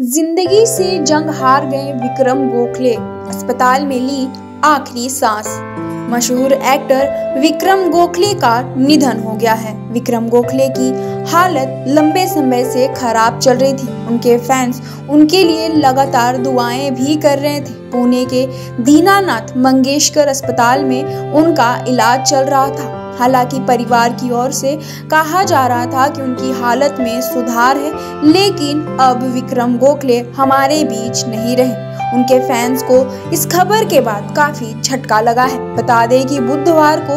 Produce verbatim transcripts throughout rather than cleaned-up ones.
जिंदगी से जंग हार गए विक्रम गोखले, अस्पताल में ली आखिरी सांस। मशहूर एक्टर विक्रम गोखले का निधन हो गया है। विक्रम गोखले की हालत लंबे समय से खराब चल रही थी। उनके फैंस उनके लिए लगातार दुआएं भी कर रहे थे। पुणे के दीनानाथ मंगेशकर अस्पताल में उनका इलाज चल रहा था। हालांकि परिवार की ओर से कहा जा रहा था कि उनकी हालत में सुधार है, लेकिन अब विक्रम गोखले हमारे बीच नहीं रहे। उनके फैंस को इस खबर के बाद काफी झटका लगा है। बता दें कि बुधवार को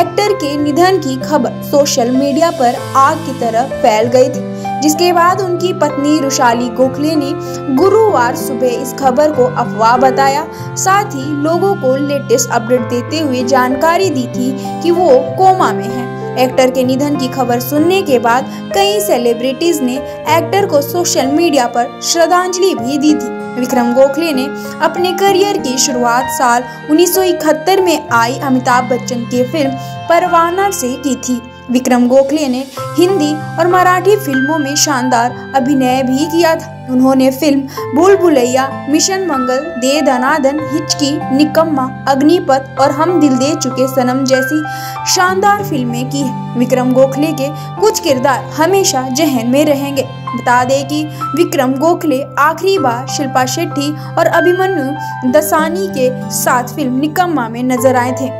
एक्टर के निधन की खबर सोशल मीडिया पर आग की तरह फैल गई थी, जिसके बाद उनकी पत्नी रुशाली गोखले ने गुरुवार सुबह इस खबर को अफवाह बताया। साथ ही लोगों को लेटेस्ट अपडेट देते हुए जानकारी दी थी कि वो कोमा में हैं। एक्टर के निधन की खबर सुनने के बाद कई सेलिब्रिटीज ने एक्टर को सोशल मीडिया पर श्रद्धांजलि भी दी थी। विक्रम गोखले ने अपने करियर की शुरुआत साल उन्नीस सौ इकहत्तर में आई अमिताभ बच्चन की फिल्म परवाना से की थी। विक्रम गोखले ने हिंदी और मराठी फिल्मों में शानदार अभिनय भी किया था। उन्होंने फिल्म बुलबुलैया, मिशन मंगल, दे दनादन, हिचकी, निकम्मा, अग्निपथ और हम दिल दे चुके सनम जैसी शानदार फिल्में की हैं। विक्रम गोखले के कुछ किरदार हमेशा जहन में रहेंगे। बता दें कि विक्रम गोखले आखिरी बार शिल्पा शेट्टी और अभिमन्यु दसानी के साथ फिल्म निकम्मा में नजर आए थे।